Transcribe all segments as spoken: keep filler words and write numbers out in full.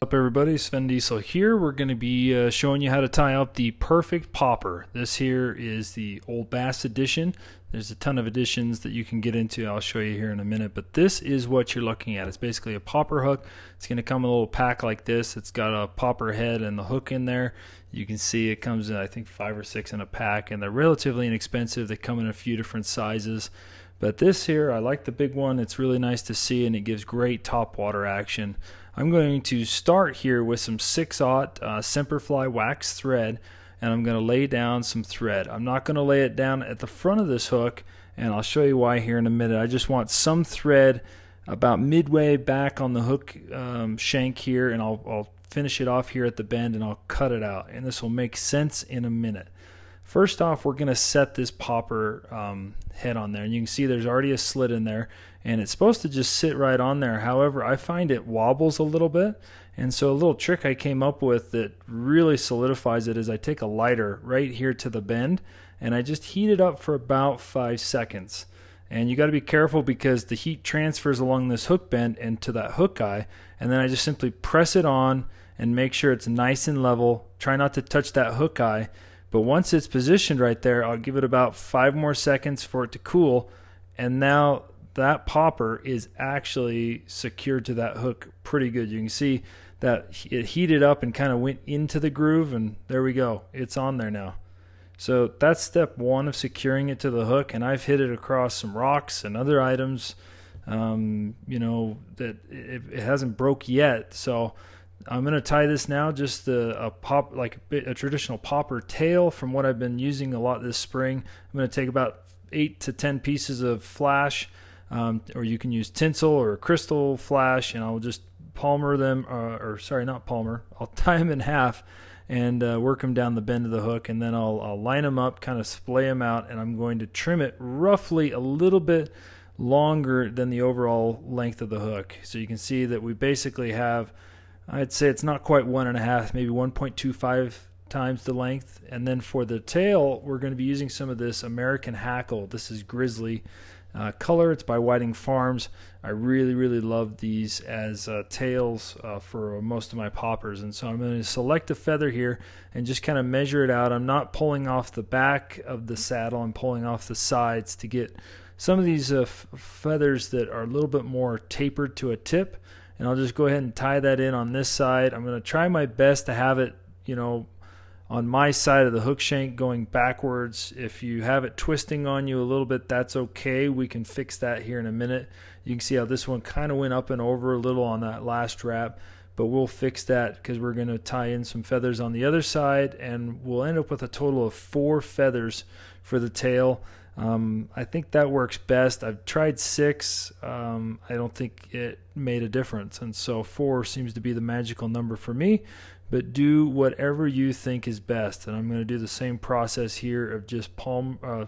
What's up, everybody? Sven Diesel here. We're going to be uh, showing you how to tie up the perfect popper. This here is the Old Bass edition. There's a ton of editions that you can get into. I'll show you here in a minute, but this is what you're looking at. It's basically a popper hook. It's going to come in a little pack like this. It's got a popper head and the hook in there. You can see it comes in, I think, five or six in a pack, and they're relatively inexpensive. They come in a few different sizes. But this here, I like the big one. It's really nice to see, and it gives great top water action. I'm going to start here with some six aught uh, Semperfli wax thread, and I'm going to lay down some thread. I'm not going to lay it down at the front of this hook, and I'll show you why here in a minute. I just want some thread about midway back on the hook um, shank here, and I'll, I'll finish it off here at the bend, and I'll cut it out, and this will make sense in a minute. First off, we're going to set this popper um, head on there, and you can see there's already a slit in there, and it's supposed to just sit right on there. However, I find it wobbles a little bit, and so a little trick I came up with that really solidifies it is I take a lighter right here to the bend, and I just heat it up for about five seconds. And you got to be careful because the heat transfers along this hook bend and to that hook eye, and then I just simply press it on and make sure it's nice and level. Try not to touch that hook eye. But once it's positioned right there, I'll give it about five more seconds for it to cool, and now that popper is actually secured to that hook pretty good. You can see that it heated up and kind of went into the groove, and there we go. It's on there now. So that's step one of securing it to the hook, and I've hit it across some rocks and other items, um, you know, that it, it hasn't broke yet. So I'm going to tie this now, just a, a pop, like a, bit, a traditional popper tail from what I've been using a lot this spring. I'm going to take about eight to ten pieces of flash, um, or you can use tinsel or crystal flash, and I'll just palmer them, uh, or sorry, not palmer, I'll tie them in half and uh, work them down the bend of the hook, and then I'll, I'll line them up, kind of splay them out, and I'm going to trim it roughly a little bit longer than the overall length of the hook. So you can see that we basically have, I'd say it's not quite one and a half, maybe one point two five times the length. And then for the tail, we're going to be using some of this American Hackle. This is Grizzly uh, color. It's by Whiting Farms. I really, really love these as uh, tails uh, for most of my poppers. And so I'm going to select a feather here and just kind of measure it out. I'm not pulling off the back of the saddle. I'm pulling off the sides to get some of these uh, feathers that are a little bit more tapered to a tip. And I'll just go ahead and tie that in on this side. I'm going to try my best to have it, you know, on my side of the hook shank going backwards. If you have it twisting on you a little bit, that's okay. We can fix that here in a minute. You can see how this one kind of went up and over a little on that last wrap, but we'll fix that because we're going to tie in some feathers on the other side, and we'll end up with a total of four feathers for the tail. Um, I think that works best. I've tried six. Um, I don't think it made a difference. And so four seems to be the magical number for me, but do whatever you think is best. And I'm going to do the same process here of just palm, uh,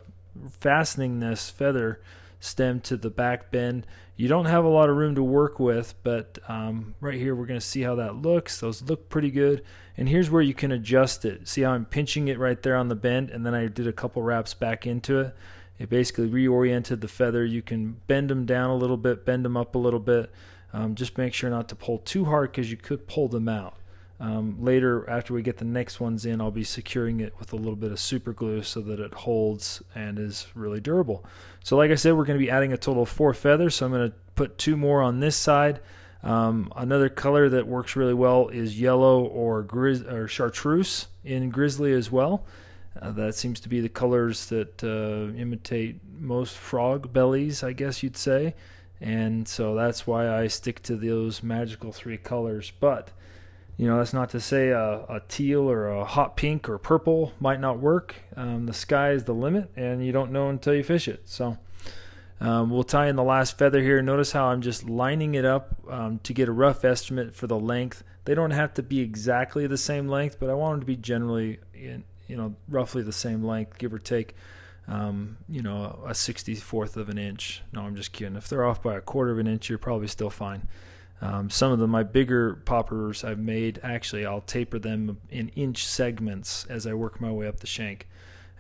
fastening this feather stem to the back bend. You don't have a lot of room to work with, but um, right here we're going to see how that looks. Those look pretty good, and here's where you can adjust it. See how I'm pinching it right there on the bend, and then I did a couple wraps back into it. It basically reoriented the feather. You can bend them down a little bit, bend them up a little bit. Um, just make sure not to pull too hard because you could pull them out. Um, later, after we get the next ones in, I'll be securing it with a little bit of super glue so that it holds and is really durable. So like I said, we're going to be adding a total of four feathers, so I'm going to put two more on this side. Um, another color that works really well is yellow or, grizz or chartreuse in Grizzly as well. Uh, that seems to be the colors that uh, imitate most frog bellies, I guess you'd say. And so that's why I stick to those magical three colors. But you know, that's not to say a, a teal or a hot pink or purple might not work. Um, the sky is the limit, and you don't know until you fish it. So um, we'll tie in the last feather here. Notice how I'm just lining it up um, to get a rough estimate for the length. They don't have to be exactly the same length, but I want them to be generally, in, you know, roughly the same length, give or take, um, you know, a sixty-fourth of an inch. No, I'm just kidding. If they're off by a quarter of an inch, you're probably still fine. Um, some of the, my bigger poppers I've made, actually I'll taper them in inch segments as I work my way up the shank.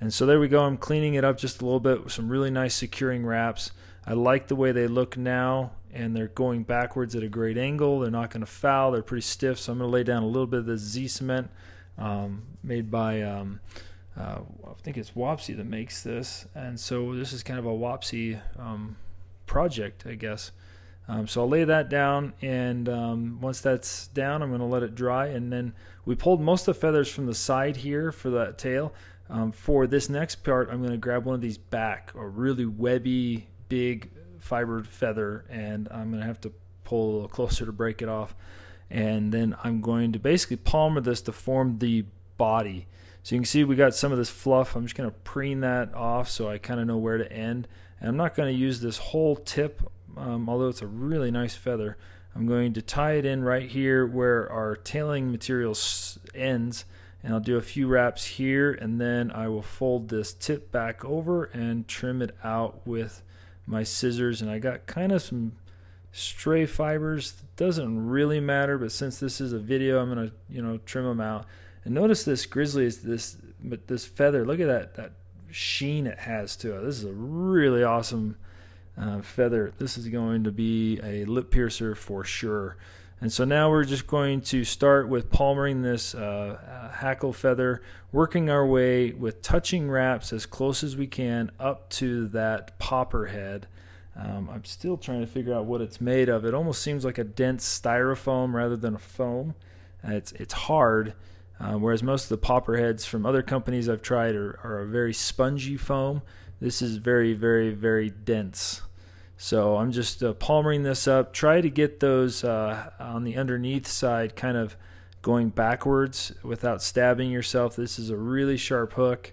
And so there we go. I'm cleaning it up just a little bit with some really nice securing wraps. I like the way they look now, and they're going backwards at a great angle. They're not going to foul. They're pretty stiff, so I'm going to lay down a little bit of the Z cement um, made by, um, uh, I think it's Wapsi that makes this. And so this is kind of a Wapsi um, project, I guess. Um, so I'll lay that down, and um, once that's down, I'm going to let it dry. And then we pulled most of the feathers from the side here for that tail. Um, for this next part, I'm going to grab one of these back, a really webby, big fibered feather, and I'm going to have to pull a little closer to break it off. And then I'm going to basically palmer this to form the body. So you can see we got some of this fluff. I'm just going to preen that off so I kind of know where to end. And I'm not going to use this whole tip, um, although it's a really nice feather. I'm going to tie it in right here where our tailing material ends, and I'll do a few wraps here, and then I will fold this tip back over and trim it out with my scissors. And I got kind of some stray fibers. It doesn't really matter, but since this is a video, I'm gonna, you know, trim them out. And notice this grizzly is this, but this feather. Look at that that sheen it has to it. This is a really awesome uh, feather. This is going to be a lip piercer for sure. And so now we're just going to start with palmering this uh, hackle feather, working our way with touching wraps as close as we can up to that popper head. Um, I'm still trying to figure out what it's made of. It almost seems like a dense styrofoam rather than a foam. Uh, it's, it's hard, uh, whereas most of the popper heads from other companies I've tried are, are a very spongy foam. This is very, very, very dense. So I'm just uh, palmering this up. Try to get those uh, on the underneath side kind of going backwards without stabbing yourself. This is a really sharp hook,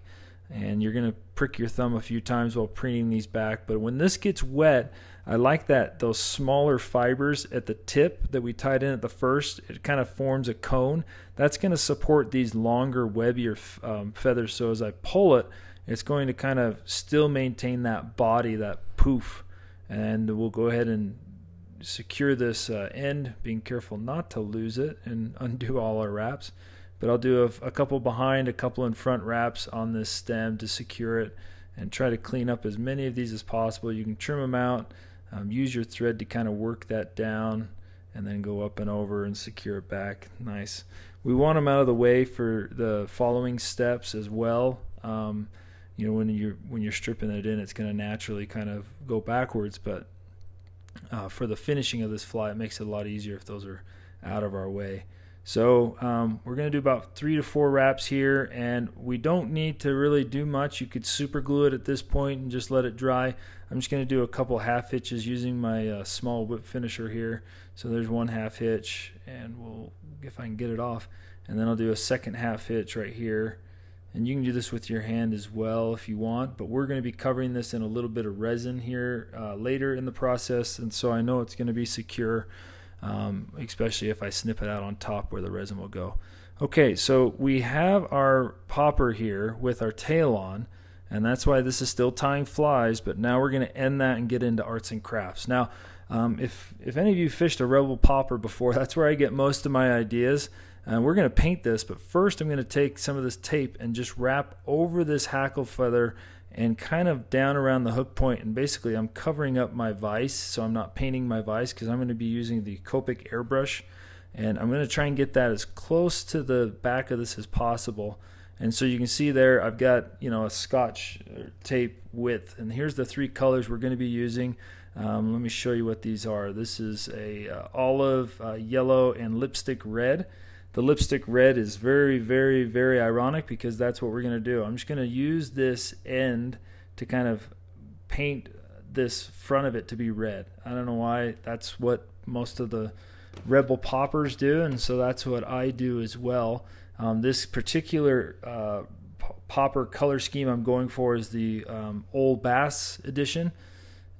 and you're going to prick your thumb a few times while preening these back. But when this gets wet, I like that those smaller fibers at the tip that we tied in at the first, it kind of forms a cone. That's going to support these longer, webbier um, feathers. So as I pull it, it's going to kind of still maintain that body, that poof. And we'll go ahead and secure this uh, end, being careful not to lose it and undo all our wraps. But I'll do a, a couple behind, a couple in front wraps on this stem to secure it, and try to clean up as many of these as possible. You can trim them out, um, use your thread to kind of work that down, and then go up and over and secure it back. Nice. We want them out of the way for the following steps as well. Um, You know, when you're when you're stripping it in, it's going to naturally kind of go backwards. But uh, for the finishing of this fly, it makes it a lot easier if those are out of our way. So um, we're going to do about three to four wraps here, and we don't need to really do much. You could super glue it at this point and just let it dry. I'm just going to do a couple half hitches using my uh, small whip finisher here. So there's one half hitch, and we'll if I can get it off, and then I'll do a second half hitch right here. And you can do this with your hand as well if you want, but we're going to be covering this in a little bit of resin here uh, later in the process, and so I know it's going to be secure, um, especially if I snip it out on top where the resin will go. Okay, so we have our popper here with our tail on, and that's why this is still tying flies, but now we're going to end that and get into arts and crafts. Now, um, if, if any of you fished a Rebel Popper before, that's where I get most of my ideas. And we're going to paint this, but first I'm going to take some of this tape and just wrap over this hackle feather and kind of down around the hook point. And basically I'm covering up my vise, so I'm not painting my vise because I'm going to be using the Copic airbrush. And I'm going to try and get that as close to the back of this as possible. And so you can see there I've got, you know, a Scotch tape width. And here's the three colors we're going to be using. Um, let me show you what these are. This is a uh, olive, uh, yellow, and lipstick red. The lipstick red is very, very, very ironic because that's what we're going to do. I'm just going to use this end to kind of paint this front of it to be red. I don't know why. That's what most of the Rebel Poppers do, and so that's what I do as well. Um, this particular uh, popper color scheme I'm going for is the um, Old Bass edition.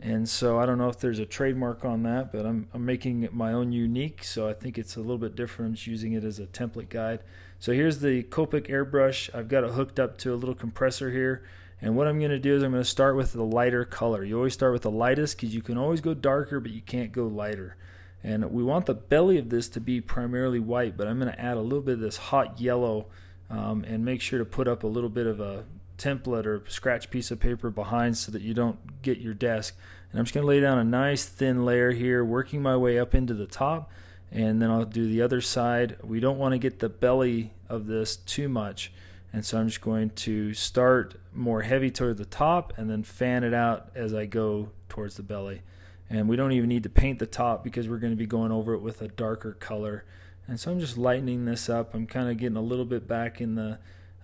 And so I don't know if there's a trademark on that, but I'm, I'm making it my own unique, so I think it's a little bit different. I'm just using it as a template guide. So here's the Copic airbrush. I've got it hooked up to a little compressor here, and what I'm going to do is I'm going to start with the lighter color. You always start with the lightest because you can always go darker, but you can't go lighter. And we want the belly of this to be primarily white, but I'm going to add a little bit of this hot yellow um, and make sure to put up a little bit of a template or scratch piece of paper behind so that you don't get your desk. And I'm just going to lay down a nice thin layer here, working my way up into the top, and then I'll do the other side. We don't want to get the belly of this too much, and so I'm just going to start more heavy toward the top and then fan it out as I go towards the belly. And we don't even need to paint the top because we're going to be going over it with a darker color. And so I'm just lightening this up. I'm kind of getting a little bit back in the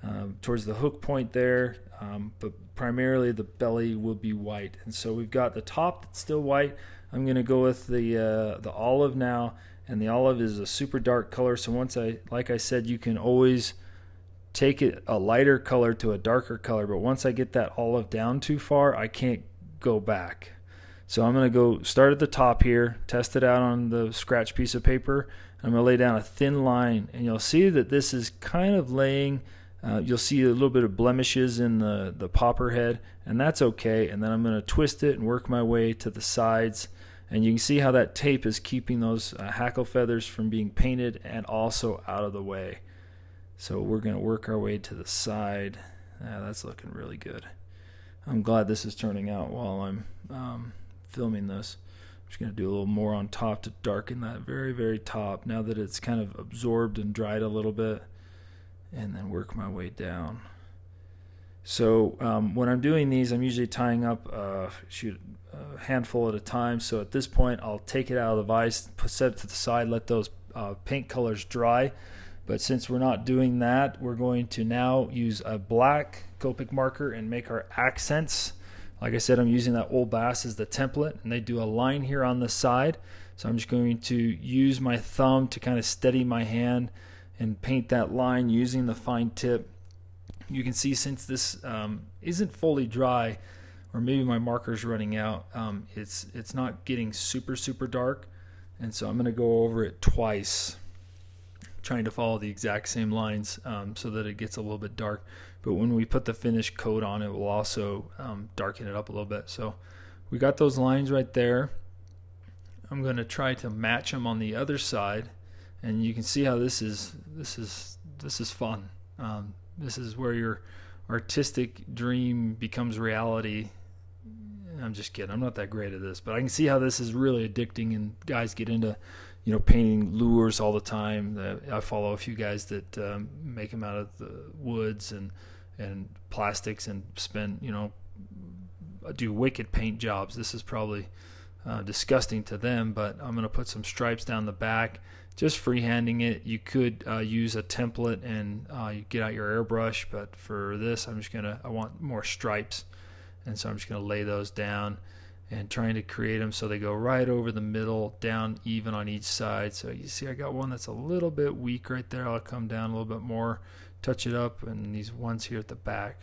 uh, towards the hook point there, um, but primarily the belly will be white. And so we've got the top that's still white. I'm going to go with the uh, the olive now, and the olive is a super dark color. So once I, like I said, you can always take it a lighter color to a darker color, but once I get that olive down too far, I can't go back. So I'm going to go start at the top here, test it out on the scratch piece of paper. I'm going to lay down a thin line, and you'll see that this is kind of laying, uh, you'll see a little bit of blemishes in the, the popper head, and that's okay. And then I'm going to twist it and work my way to the sides, and you can see how that tape is keeping those uh, hackle feathers from being painted and also out of the way. So we're going to work our way to the side. Yeah, that's looking really good. I'm glad this is turning out while I'm um, filming this. I'm just going to do a little more on top to darken that very, very top now that it's kind of absorbed and dried a little bit, and then work my way down. So um, when I'm doing these, I'm usually tying up uh, shoot, a handful at a time. So at this point, I'll take it out of the vise, set it to the side, let those uh, paint colors dry. But since we're not doing that, we're going to now use a black Copic marker and make our accents. Like I said, I'm using that Old Bass as the template, and they do a line here on the side. So I'm just going to use my thumb to kind of steady my hand and paint that line using the fine tip. You can see since this um, isn't fully dry, or maybe my marker's running out, um, it's, it's not getting super, super dark. And so I'm going to go over it twice, trying to follow the exact same lines um, so that it gets a little bit dark. But when we put the finish coat on, it will also um, darken it up a little bit. So we got those lines right there. I'm going to try to match them on the other side, and you can see how this is this is this is fun. Um, this is where your artistic dream becomes reality. I'm just kidding. I'm not that great at this, but I can see how this is really addicting, and guys get into, you know, painting lures all the time. I follow a few guys that um, make them out of the woods and and plastics and spend, you know, do wicked paint jobs. This is probably uh, disgusting to them, but I'm going to put some stripes down the back, just freehanding it. You could uh, use a template and uh, you get out your airbrush, but for this, I'm just going to, I want more stripes. And so I'm just going to lay those down and trying to create them so they go right over the middle, down even on each side. So you see I got one that's a little bit weak right there. I'll come down a little bit more, touch it up, and these ones here at the back.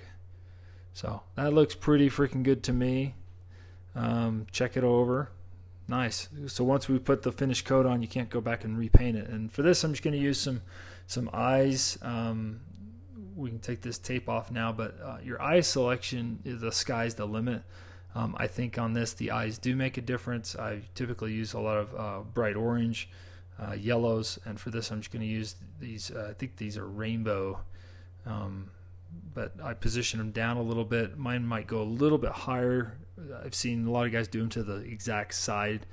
So that looks pretty freaking good to me. Um, check it over. Nice. So once we put the finished coat on, you can't go back and repaint it. And for this, I'm just going to use some, some eyes. Um, we can take this tape off now, but uh, your eye selection, the sky's the limit. Um, I think on this the eyes do make a difference. I typically use a lot of uh, bright orange, uh, yellows, and for this I'm just going to use these, uh, I think these are rainbow, um, but I position them down a little bit. Mine might go a little bit higher. I've seen a lot of guys do them to the exact side,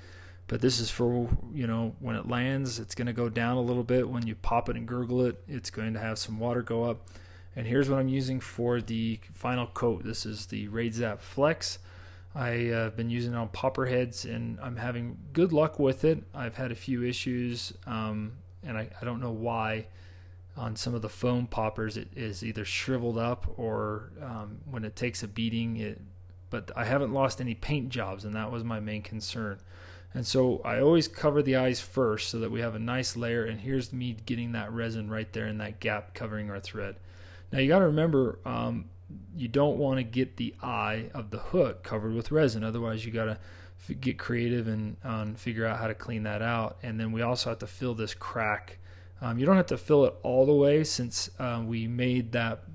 but this is for, you know, when it lands it's going to go down a little bit. When you pop it and gurgle it, it's going to have some water go up. And here's what I'm using for the final coat. This is the Raidzap Flex. I've uh, been using it on popper heads, and I'm having good luck with it. I've had a few issues, um, and I, I don't know why. On some of the foam poppers, it is either shriveled up or um, when it takes a beating. It, but I haven't lost any paint jobs, and that was my main concern. And so I always cover the eyes first so that we have a nice layer, and here's me getting that resin right there in that gap covering our thread. Now you got to remember, um, you don't want to get the eye of the hook covered with resin. Otherwise, you got to f get creative and um, figure out how to clean that out. And then we also have to fill this crack. Um, you don't have to fill it all the way, since uh, we made that,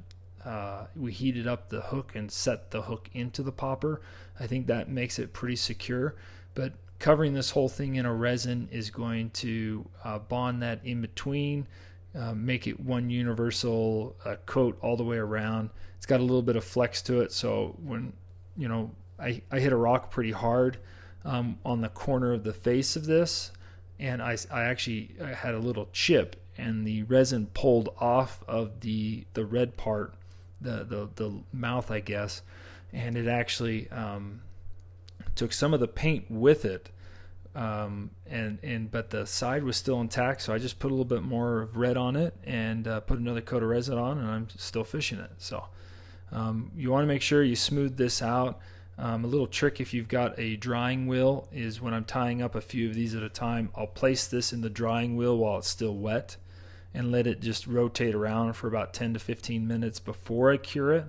uh, we heated up the hook and set the hook into the popper. I think that makes it pretty secure. But covering this whole thing in a resin is going to uh, bond that in between. Uh, make it one universal uh, coat all the way around. It's got a little bit of flex to it, so when, you know, I, I hit a rock pretty hard um, on the corner of the face of this, and I, I actually I had a little chip, and the resin pulled off of the the red part, the the, the mouth, I guess, and it actually um, took some of the paint with it, um, and and but the side was still intact, so I just put a little bit more of red on it and uh, put another coat of resin on, and I'm still fishing it. So um, you want to make sure you smooth this out. Um, a little trick if you've got a drying wheel is when I'm tying up a few of these at a time, I'll place this in the drying wheel while it's still wet and let it just rotate around for about ten to fifteen minutes before I cure it,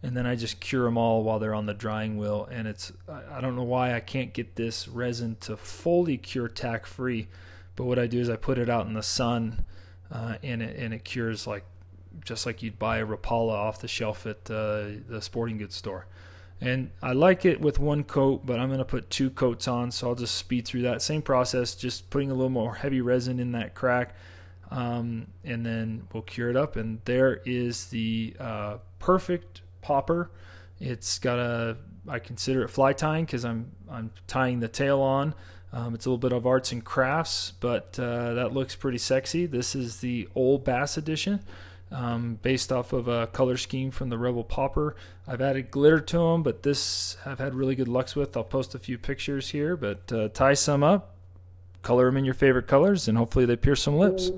and then I just cure them all while they're on the drying wheel. And it's, I don't know why I can't get this resin to fully cure tack free, but what I do is I put it out in the sun uh, and, it, and it cures like just like you'd buy a Rapala off the shelf at uh, the sporting goods store. And I like it with one coat, but I'm going to put two coats on, so I'll just speed through that. Same process, just putting a little more heavy resin in that crack, um, and then we'll cure it up. And there is the uh, perfect popper. It's got a, I consider it fly tying because I'm, I'm tying the tail on. Um, it's a little bit of arts and crafts, but uh, that looks pretty sexy. This is the Old Bass Edition. Um, based off of a color scheme from the Rebel Popper. I've added glitter to them, but this I've had really good luck with. I'll post a few pictures here, but uh, tie some up, color them in your favorite colors, and hopefully they pierce some lips.